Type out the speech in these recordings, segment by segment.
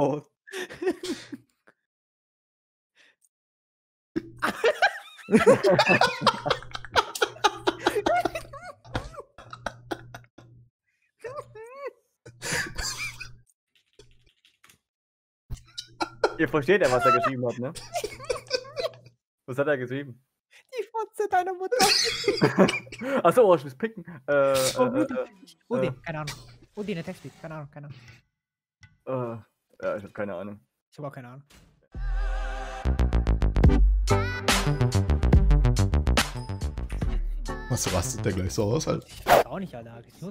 Oh. Ihr versteht ja, was er geschrieben hat, ne? Was hat er geschrieben? Die Fotze deiner Mutter. Achso, ich muss picken. Odin, keine Ahnung. Odin, der Textpick, keine Ahnung, keine Ahnung. Ja, ich hab keine Ahnung. Ich hab auch keine Ahnung. Was rastet der gleich so aus, halt? Ich weiß auch nicht, Alter. Ich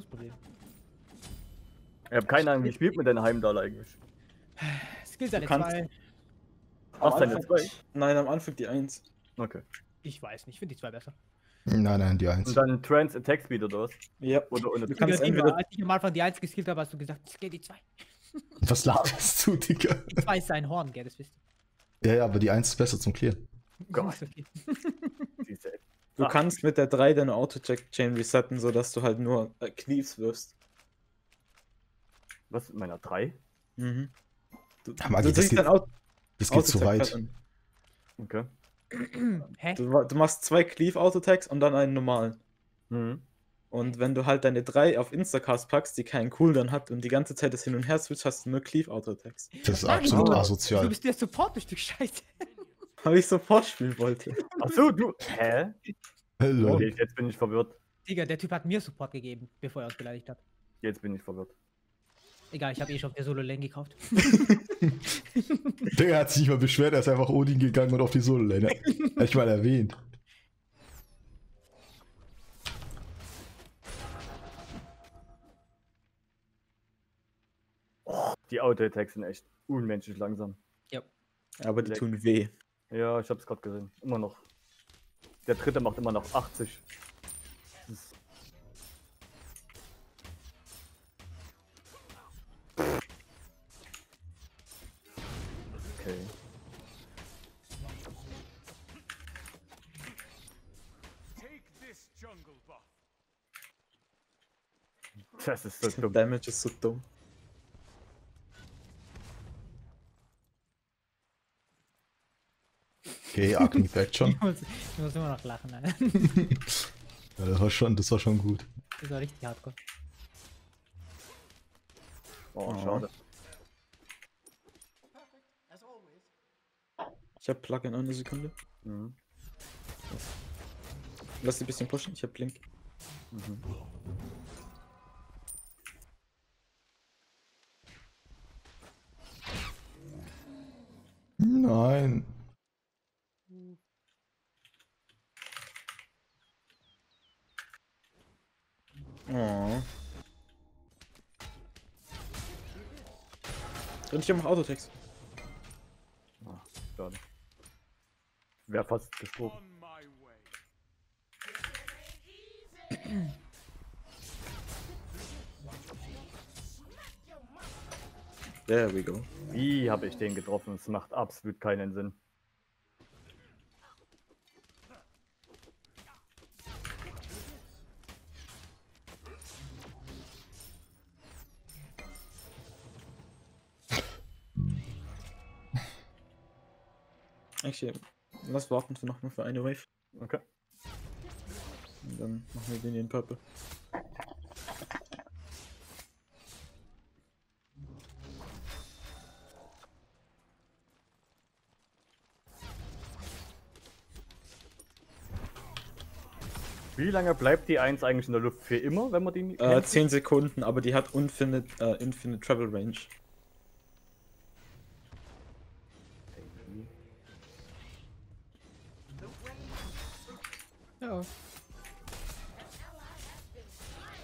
hab keine Ahnung, wie spielt man denn Heimdall eigentlich? Skills alle 2. Hast du eine 2? Nein, am Anfang die 1. Okay. Ich weiß nicht, ich finde die 2 besser. Nein, nein, die 1. Und dann Trans Attack Speed oder was? Ja, oder ohne. Du kannst entweder... Als ich am Anfang die 1 geskillt habe, hast du gesagt, es geht die 2. Was laberst du, Digga? Die 2 ist ein Horn, gell, das wisst ihr. Ja, ja, aber die 1 ist besser zum Clearen. Gott. Okay. Du kannst mit der 3 deine Auto-Check-Chain resetten, sodass du halt nur Cleaves wirst. Was, mit meiner 3? Mhm. Du, ja, Magi, das geht zu weit. Okay. Hä? Du machst 2 Cleave-Auto-Tags und dann einen normalen. Mhm. Und wenn du halt deine 3 auf Instacast packst, die keinen Cooldown hat und die ganze Zeit das Hin- und Her-Switch, hast du nur Cleave-Auto-Tags. Das ist absolut asozial. Du bist der Support-Stück Scheiße. Weil ich Support spielen wollte. Achso, du. Hä? Hello. Okay, jetzt bin ich verwirrt. Digga, der Typ hat mir Support gegeben, bevor er uns beleidigt hat. Jetzt bin ich verwirrt. Egal, ich habe eh schon auf der Solo-Lane gekauft. Der hat sich nicht mal beschwert, er ist einfach Odin gegangen und auf die Solo-Lane. Hab ich mal erwähnt. Oh, die Auto-Attacks sind echt unmenschlich langsam. Ja. Aber die tun weh. Ja, ich hab's gerade gesehen. Immer noch. Der dritte macht immer noch 80. Das ist... Okay. Das ist so dumm. Damage ist so dumm. Okay, Agni backt schon. Ich muss immer noch lachen, Alter. Ja, das war schon gut. Das war richtig hardcore. Oh, schade. Ich hab Plug in einer Sekunde. Mhm. Lass die ein bisschen pushen, ich hab Blink. Mhm. Nein. Oh. Und ich mach Autotext. Ah, schade. Wäre fast gestorben. There we go. Wie habe ich den getroffen? Es macht absolut keinen Sinn. Actually, lass warten für nochmal für eine Wave. Okay. Und dann machen wir den hier in Purple. Wie lange bleibt die 1 eigentlich in der Luft? Für immer, wenn man die... 10 Sekunden, aber die hat Infinite Travel Range.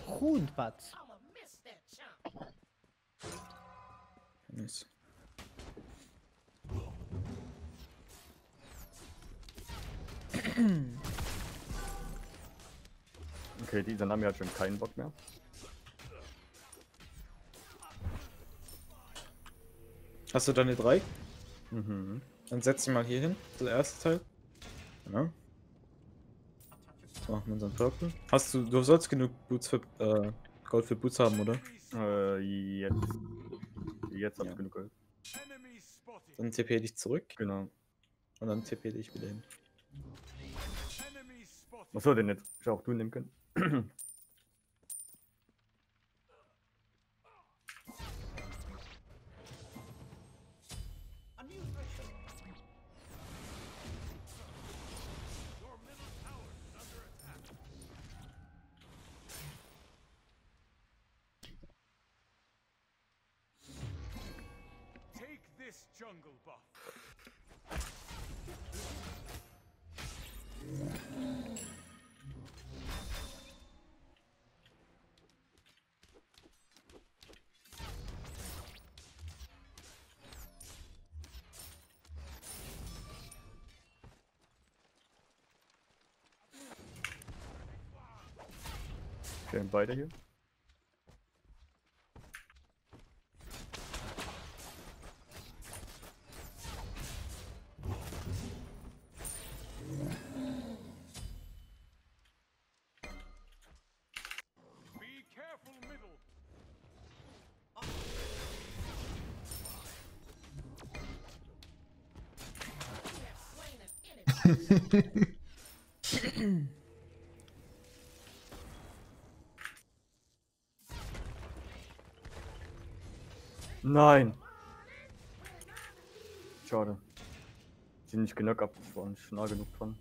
Hun Batz. Nice. Okay, die Isanami hat schon keinen Bock mehr. Hast du deine 3? Mhm. Dann setz sie mal hier hin, der erste Teil. Genau. Machen wir unseren Purple. Du sollst genug Boots für, Gold für Boots haben, oder? Jetzt. Jetzt hab ich genug Gold. Dann TP dich zurück. Genau. Und dann TP dich wieder hin. Was soll denn jetzt? Ich auch du nehmen können. Okay, beide hier. Nein! Schade. Sind nicht genug ab, das war nicht nah genug dran.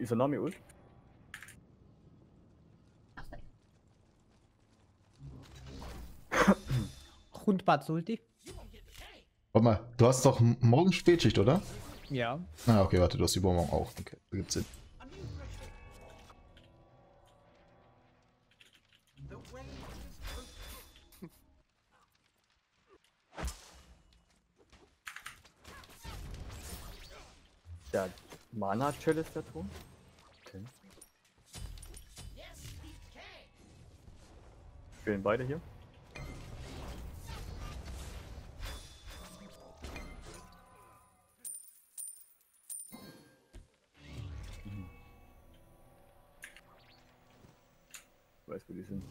Isanami ult? Hun Batz ulti. Warte mal, du hast doch morgen Spätschicht, oder? Ja. Ah, okay, warte, du hast übermorgen auch. Okay, da gibt's Sinn. Der Mana-Chill ist der Ton? Okay. Spielen beide hier. Ich weiß, wo die sind.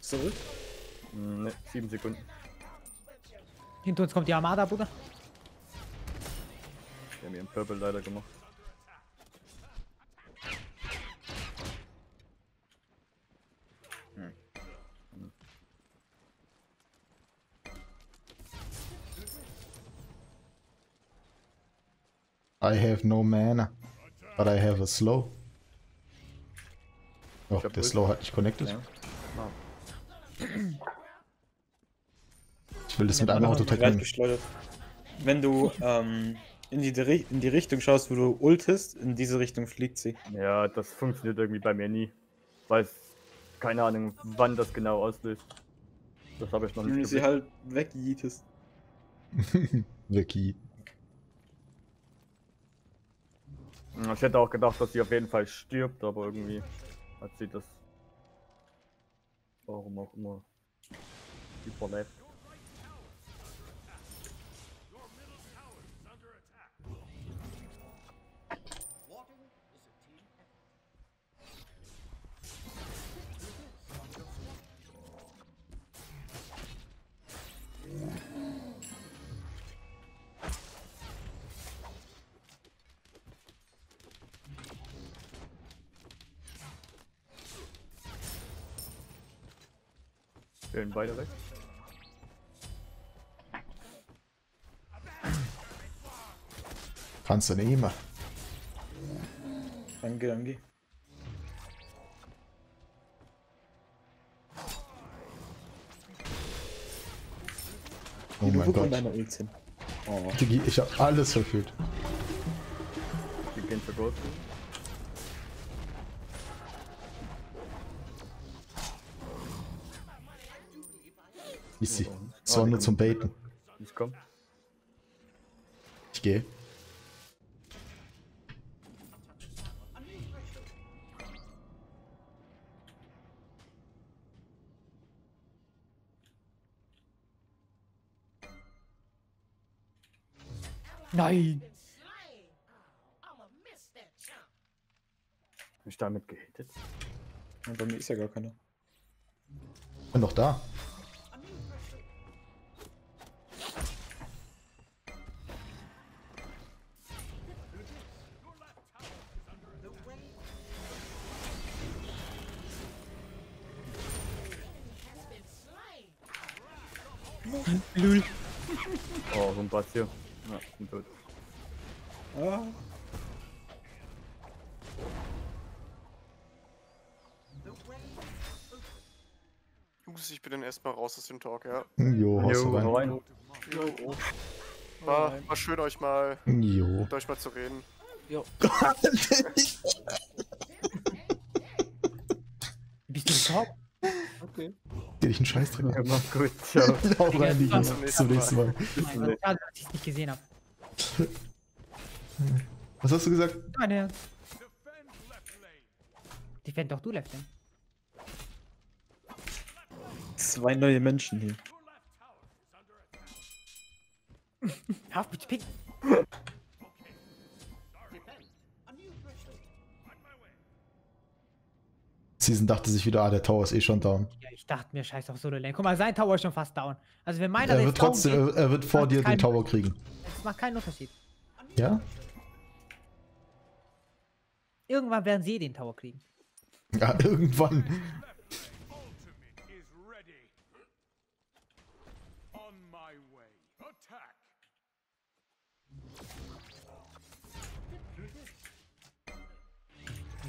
Zurück? Ne, 7 Sekunden. Hinter uns kommt die Armada, Bruder. Die haben ihren Purple leider gemacht. I have no mana, but I have a slow. Oh, der Slow hat nicht connected. Ja. Ich will das mit einem Auto total geschleudert. Wenn du in die Richtung schaust, wo du ultest, in diese Richtung fliegt sie. Ja, das funktioniert irgendwie bei mir nie. Weiß keine Ahnung, wann das genau auslöst. Das habe ich noch nicht. Wenn du sie halt wegjeetest. Wegjeeten. Ich hätte auch gedacht, dass sie auf jeden Fall stirbt, aber irgendwie hat sie das. Warum auch immer. Überlebt. Stellen beide weg. Kannst du nicht immer. Danke, danke. Oh mein Gott. Oh. Digi, ich hab alles verfühlt. Wir gehen für Gold Fury. Easy. Das war nur zum Baiten. Ich komm. Ich gehe. Nein! Hab ich damit gehittet? Nein, bei mir ist ja gar keiner. Ich bin doch da. Lul. Oh, Hun Batz hier. Ja, ich bin tot. Ah. Jungs, ich bin dann erstmal raus aus dem Talk, ja. Jo, rein. Jo. War schön, euch mal mit euch mal zu reden. Jo. Bist du top? Okay. Dir ich einen Scheiß drin. Ja, mach gut. Ciao. Auch rein, die Jungs. Bis zum nächsten Mal. Schade, dass ich es nicht gesehen habe. Was hast du gesagt? Nein, Defend doch du, Left Lane. Zwei neue Menschen hier. Hör auf mit Pick. Season dachte sich wieder, ah, der Tower ist eh schon down. Ja, ich dachte mir, scheiß auf Solo Lane. Guck mal, sein Tower ist schon fast down. Also wenn meiner jetzt trotzdem, geht, er wird vor dir den Tower kriegen. Das macht keinen Unterschied. Ja? Irgendwann werden sie den Tower kriegen. Ja, irgendwann.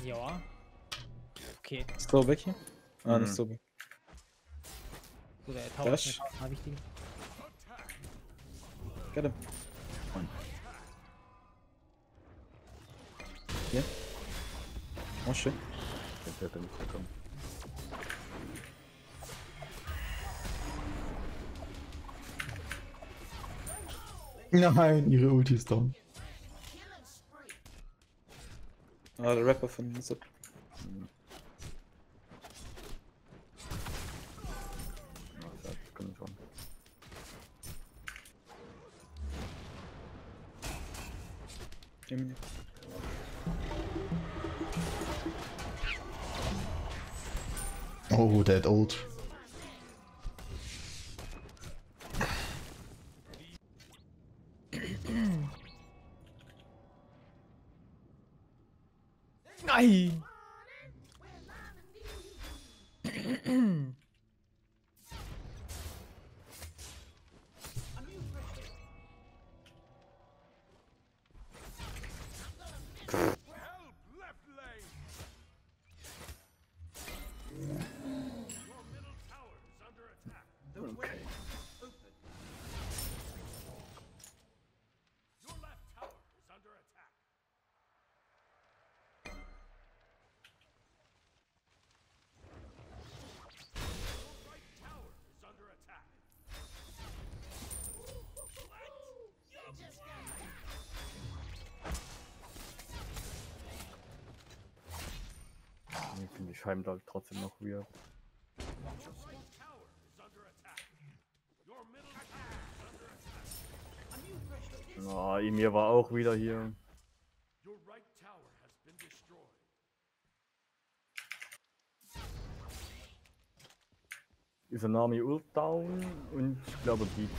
Ja. Okay. Ist so weg hier? Ah, nicht so weg. So, der Tower ist mal wichtig. Get him. Hier. Oh, schön. Jetzt wird er nicht gekommen. Nein, ihre Ulti ist down. Ah, der Rapper von uns ab. Oh, that old. Nein! Finde ich Heimdall trotzdem noch weird. Oh, Emir war auch wieder hier. Isanami ult down und ich glaube die.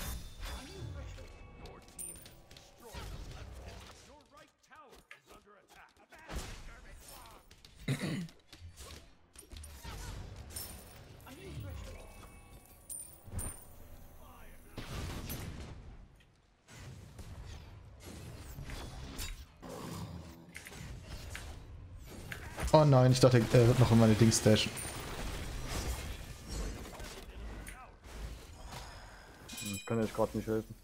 Oh nein, ich dachte, er wird noch in meine Dings dashen. Ich kann euch gerade nicht helfen.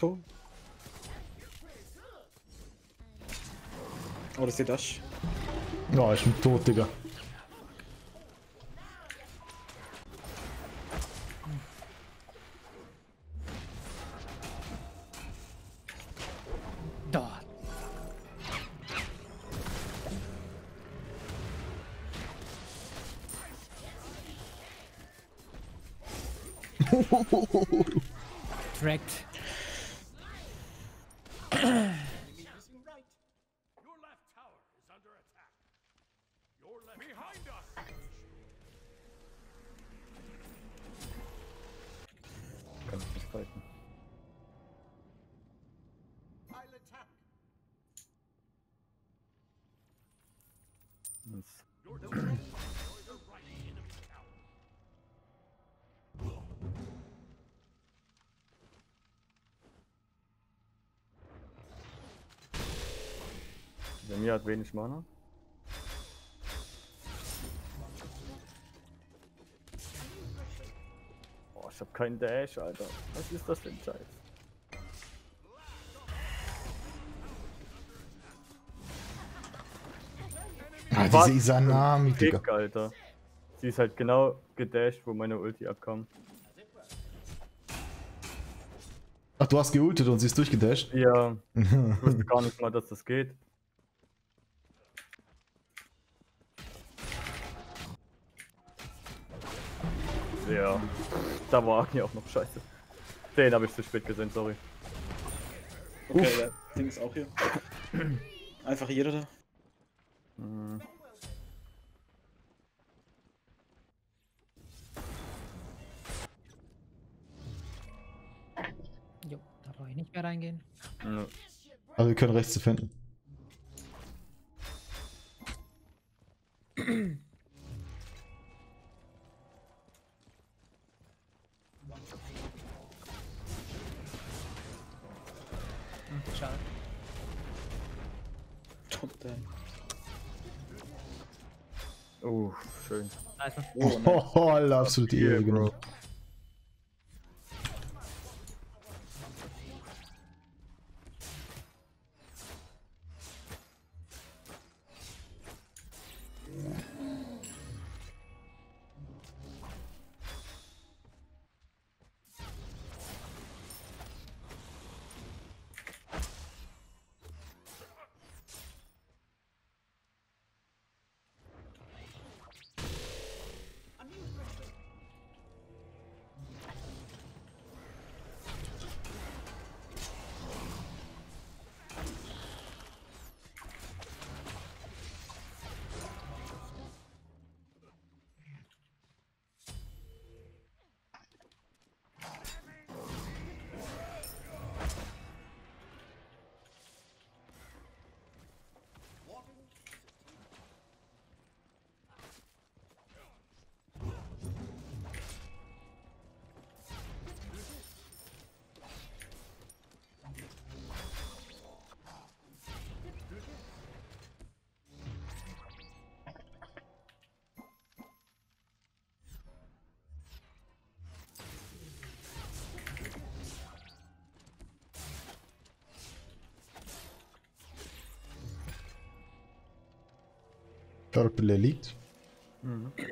Cool. Oh, das ist der Dash. Ja, ich bin tot, Digga. Direkt. Kann ich nicht halten. Der mir hat wenig Mana. Oh, ich hab keinen Dash, Alter. Was ist das denn, Scheiß? Ah, diese Isanami, Digga. Alter. Sie ist halt genau gedasht, wo meine Ulti abkam. Ach, du hast geultet und sie ist durchgedasht? Ja. Ich wusste gar nicht mal, dass das geht. Ja, da war Agni auch noch scheiße. Den habe ich zu spät gesehen, sorry. Okay, uff. Der Ding ist auch hier. Einfach jeder da. Hm. Jo, da brauche ich nicht mehr reingehen. Ja. Aber wir können rechts defenden. Schade. Top down. Oh, schön. Nice. Oh, nice. Oh, Alter, absolut Ehre, Bro. Purple Elite. Mhm. Ja,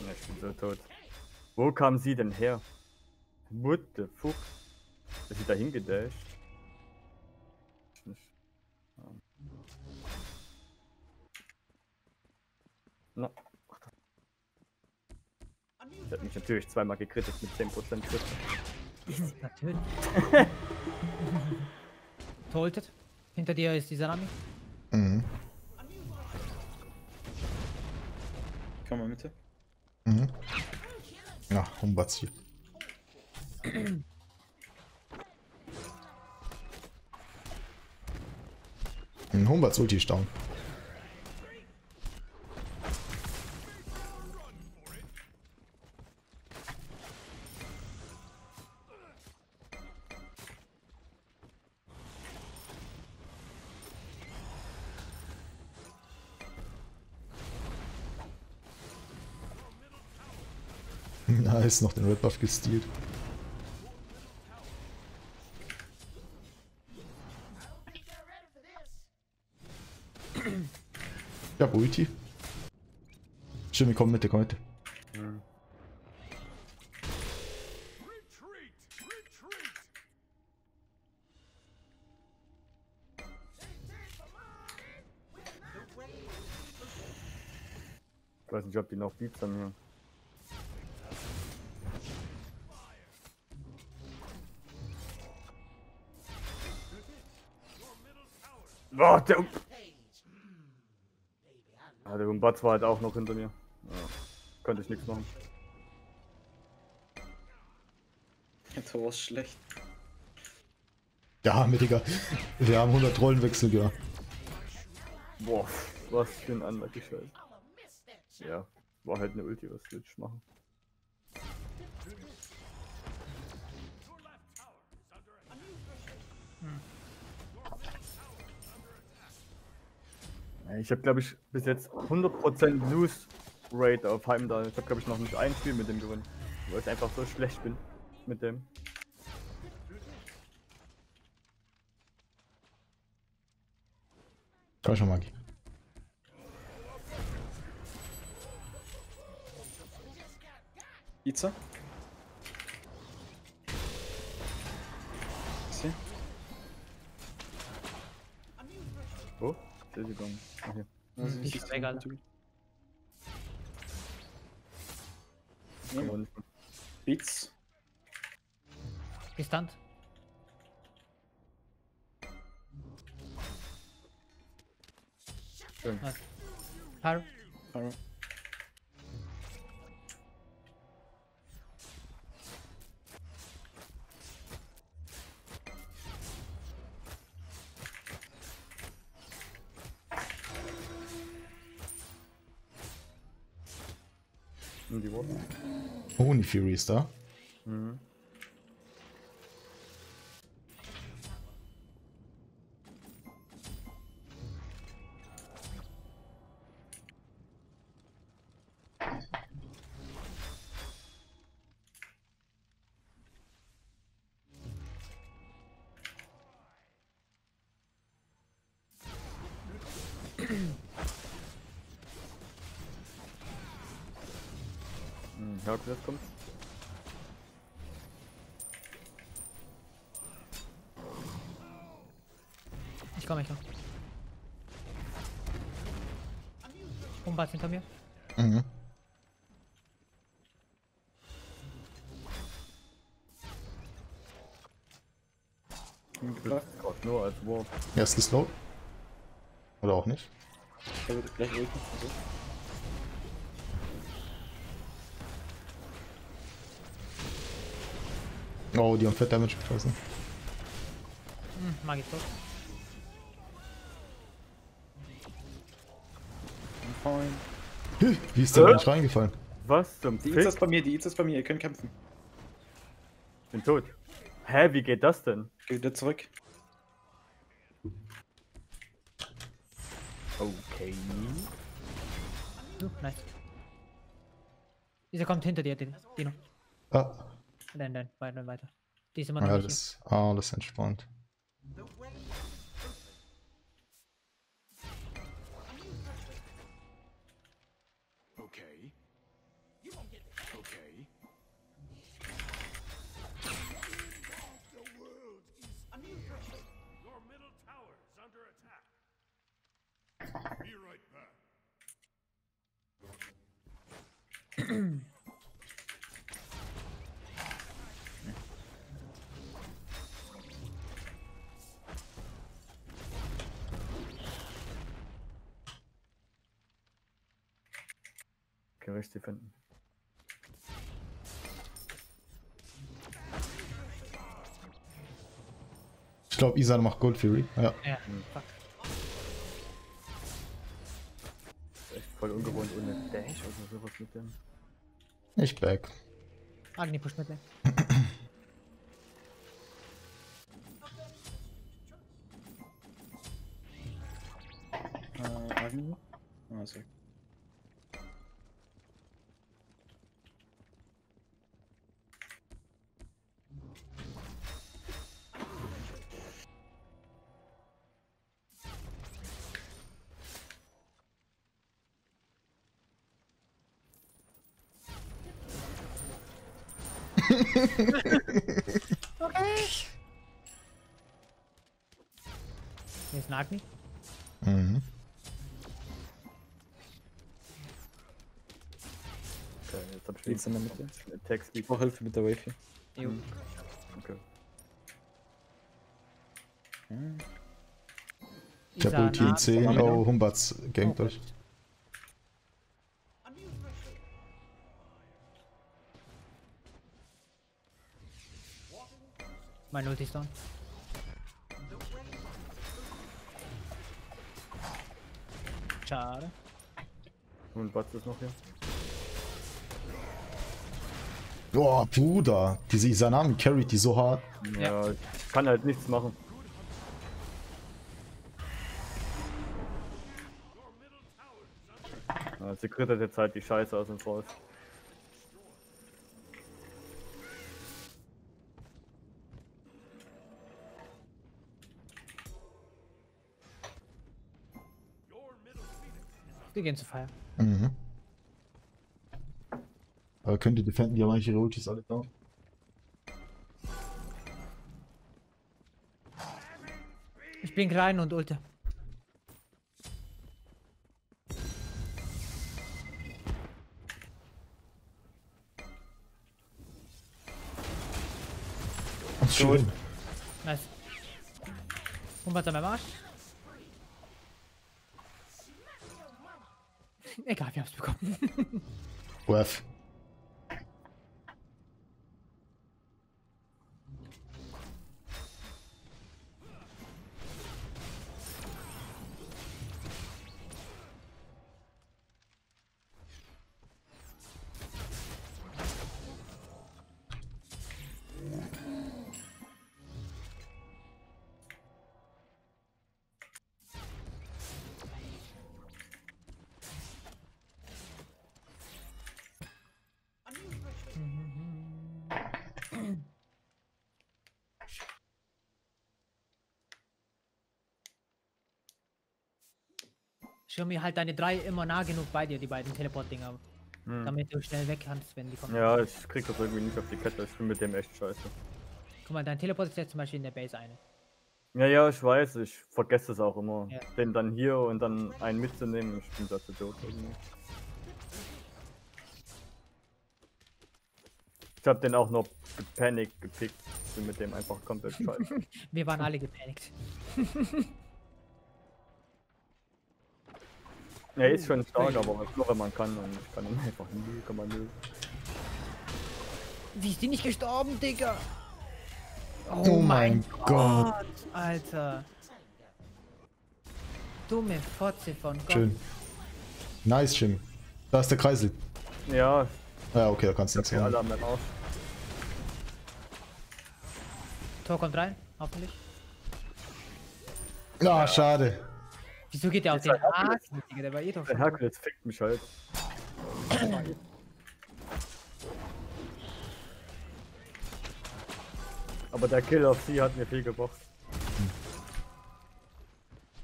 ich bin so tot. Wo kam sie denn her? What the fuck? Ist sie dahin gedasht? Na. Das hat mich natürlich zweimal gekrittet mit 10% Crit. Easy, natürlich. Toltet. Hinter dir ist Isanami. Mhm. Komm mal mit. Mhm. Ja, Hun Batz hier. Ein Hun Batz Ulti staunen. Nice, noch den Red Buff gestealt. Ich hab Ulti. Stimmt, wir kommen mit, komm mit. Mhm. Ich weiß nicht, ob die noch Beats haben hier. Boah, der... Ah, der Hun Batz war halt auch noch hinter mir. Ja, könnte ich nichts machen. Jetzt war es schlecht. Ja, Digga. Wir haben 100 Rollenwechsel gehabt. Boah, was für ein Anlag geschaltet. Ja, war halt eine Ulti, was willst ich machen? Ich habe, glaube ich, bis jetzt 100% Lose Rate auf Heimdall. Ich habe, glaube ich, noch nicht ein Spiel mit dem gewonnen, weil ich einfach so schlecht bin mit dem. Komm schon, Magi. Pizza? Sieh. Oh, der ist gegangen. Okay. Das ist egal. Beats. Gestand. Schön. Hallo. Hallo. Gold Fury ist da. Mhm. Hercules kommt. Ich komme. Hun Batz hinter mir. Mhm. Gott, nur als Warp. Erst ist low. Oder auch nicht. Ich würde gleich rücken. Oh, die haben fett Damage geschossen. Mag ich doch. Wie ist der Mensch reingefallen? Was zum Fick? Die Itza ist bei mir, ihr könnt kämpfen. Ich bin tot. Hä, wie geht das denn? Geh wieder zurück. Okay. Oh, nice. Dieser kommt hinter dir, Dino. Ah. Nein, weiter. Diese Mann. Ja, das ist alles entspannt. Okay. Gerichte finden. Ich glaube, Isan macht Gold Fury. Ja. Fuck. Das ist echt voll ungewohnt ohne Dash oder sowas mit dem. Ich back. Agni pusht mit dem. Agni? Ah, sorry. Okay. Hier ist ein Agni. Mhm. Jetzt hab ich links in der Mitte. Ich brauch Hilfe mit der Wave hier. Jo. Okay. Hm. Ich hab Ulti in 10, oh, Hun Batz gankt euch. Mein Ulti ist down. Schade. Und Batz ist noch hier. Boah, Bruder, diese Isanami carried die so hart. Ja, ich kann halt nichts machen. Ja, sie krittert jetzt halt die Scheiße aus dem Fall. Wir gehen zu Feier. Mhm. Aber könnt ihr defenden, die haben eigentlich ihre Ultis alle da. Ich bin klein und ulte. Ach, schön. Nice. Und was am Arsch? Egal, wir haben's bekommen. Worth. Schirm mir halt deine drei immer nah genug bei dir, die beiden Teleport-Dinger. Hm. Damit du schnell weg kannst, wenn die kommen. Ja, ich krieg das irgendwie nicht auf die Kette, ich bin mit dem echt scheiße. Guck mal, dein Teleport ist jetzt zum Beispiel in der Base eine. Ja, ja, ich weiß, ich vergesse es auch immer. Ja. Den dann hier und dann einen mitzunehmen, ich bin dazu tot. Ich hab den auch noch gepanikt gepickt. Ich bin mit dem einfach komplett scheiße. Wir waren alle gepanikt. Er ist schon stark, aber ich glaube, man kann und ich kann ihn einfach nie, kann man nie. Wie ist die nicht gestorben, Digga? Oh, mein Gott, Alter. Dumme Fotze von Gott. Schön. Nice, Jim. Da ist der Kreisel. Ja. Ja, okay, da kannst du nichts machen. Tor kommt rein, hoffentlich. Ah, schade. Wieso geht der auf den Haken? Der war eh doch. Der Hercules fickt mich halt. Aber der Kill auf sie hat mir viel gebracht.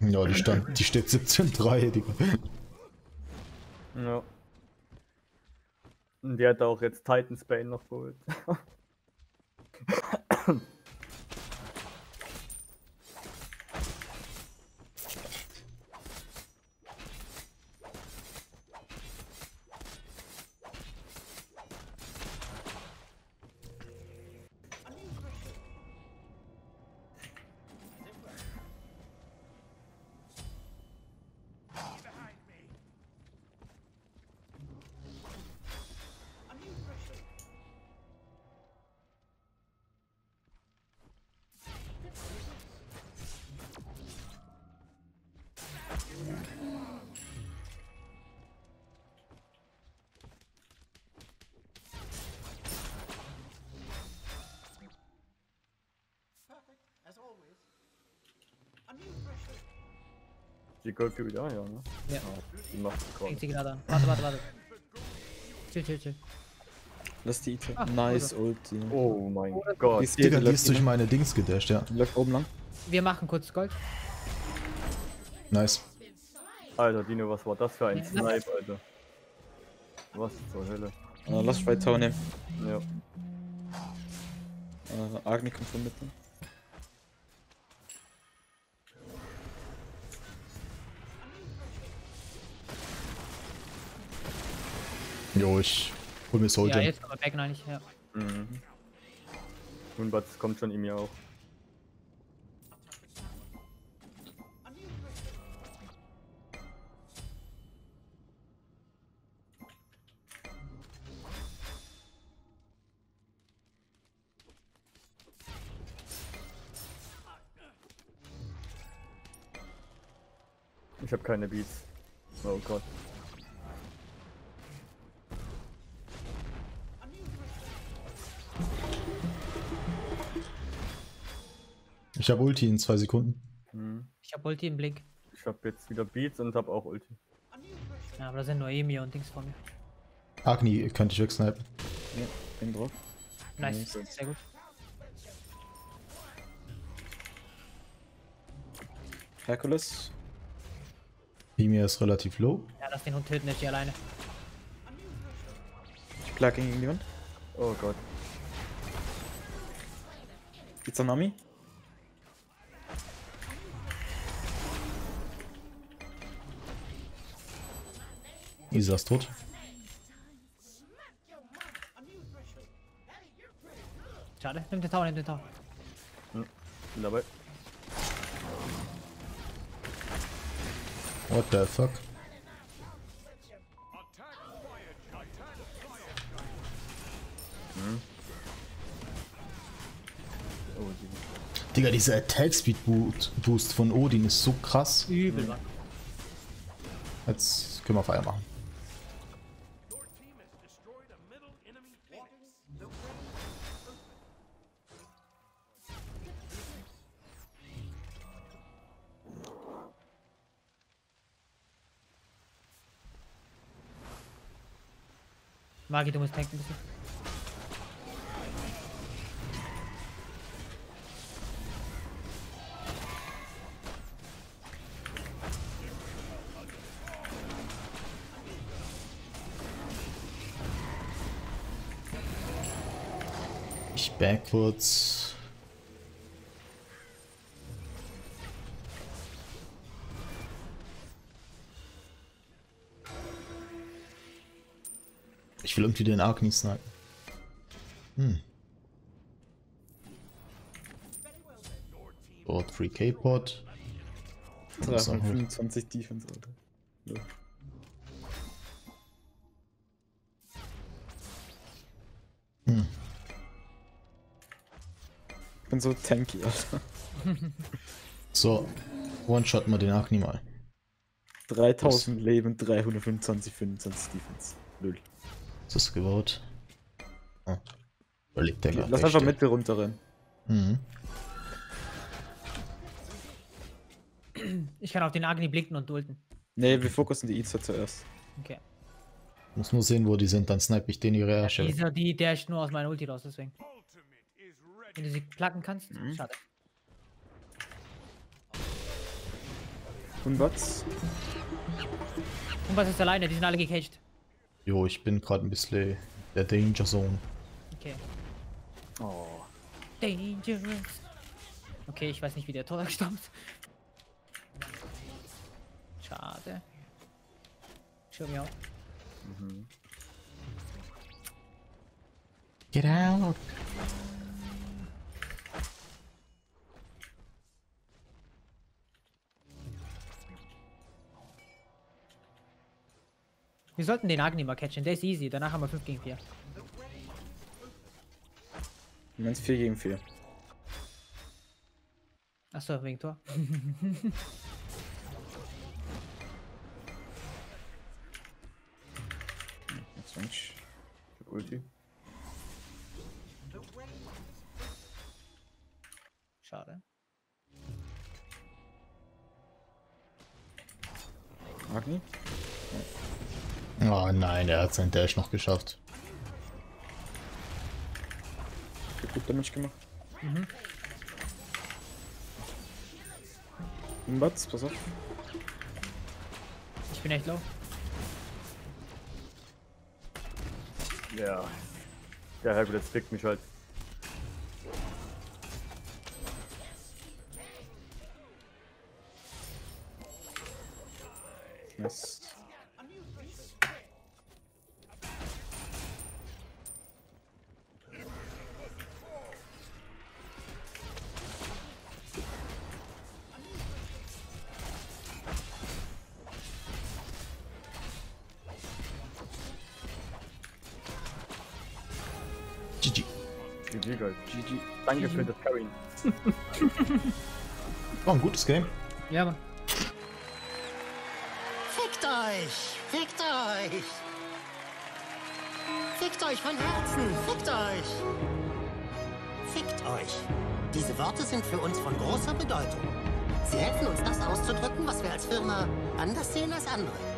Ja, die steht 17-3, Digga. Ja. Und die hat auch jetzt Titansbane noch geholt. Die Gold Fury da, ja, ne? Ja. Die macht sie gerade an. Warte, warte, warte. Chill, chill, chill. Lass die Ite. Nice, Ulti. Oh mein Gott. Digga, die ist durch meine Dings gedasht, ja. Die läuft oben lang. Wir machen kurz Gold. Nice. Alter, Dino, was war das für ein Snipe, Alter? Was zur Hölle? Lass Right Tower nehmen. Ja. Agni kommt von mitten. Jo, ich Hol mir Soldier. Ja, jetzt aber Back noch nicht her. Mhm. Hun Batz kommt schon ihm ja auch. Ich hab keine Beats. Oh Gott. Ich hab Ulti in 2 Sekunden. Hm. Ich hab Ulti im Blick. Ich hab jetzt wieder Beats und hab auch Ulti. Ja, aber da sind nur Emir und Dings vor mir. Agni könnte ich wegsnipen. Ja, bin drauf. Nice, okay. Sehr gut. Hercules. Emir ist relativ low. Ja, lass den Hund töten, nicht hier alleine. Ich plag gegen irgendjemand. Oh Gott. Isanami? Isa ist tot. Schade, nimm den Tower, nimm den Tower. Hm, bin dabei. What the fuck? Hm. Oh, Digga, dieser Attack Speed Boost von Odin ist so krass. Übel, Mann. Jetzt können wir Feier machen. Magi, du musst tanken ein bisschen. Ich backwards. Ich will irgendwie den Agni snipen. Hm. Dort 3K-Pod. 325 Defense, Alter. Ja. Hm. Ich bin so tanky, Alter. So, one-shot mal den Agni mal. 3000 Leben, 325, 25 Defense. Null. Das ist gebaut. Ah. Überlegt der gerade. Lass einfach Mittel runterrennen. Mhm. Ich kann auf den Agni blicken und dulden. Nee, wir fokussen die Iza zuerst. Okay. Ich muss nur sehen, wo die sind, dann snipe ich den ihre Asche. Ja, Iza, die der ich nur aus meinem Ulti raus, deswegen. Wenn du sie placken kannst, mhm. Schade. Und was? Und was ist alleine? Die sind alle gecached. Jo, ich bin gerade ein bisschen der Danger Zone. Okay. Oh. Dangerous. Okay, ich weiß nicht, wie der Tor stammt. Schade. Schau mir auf. Mhm. Get out. Wir sollten den Agni mal catchen, der ist easy, danach haben wir 5 gegen 4. Du meinst 4 gegen 4. Achso, wegen Tor. Ich hab Ulti. Schade. Agni? Oh nein, er hat seinen Dash noch geschafft. Ich hab gut Damage gemacht. Mhm. Hun Batz, pass auf. Ich bin echt low. Ja. Der Hercules fickt mich halt. Yes. GG, Gold. GG. Danke für das Carrying. War ein gutes Game. Ja, Mann. Fickt euch! Fickt euch! Fickt euch von Herzen! Fickt euch! Fickt euch! Diese Worte sind für uns von großer Bedeutung. Sie helfen uns, das auszudrücken, was wir als Firma anders sehen als andere.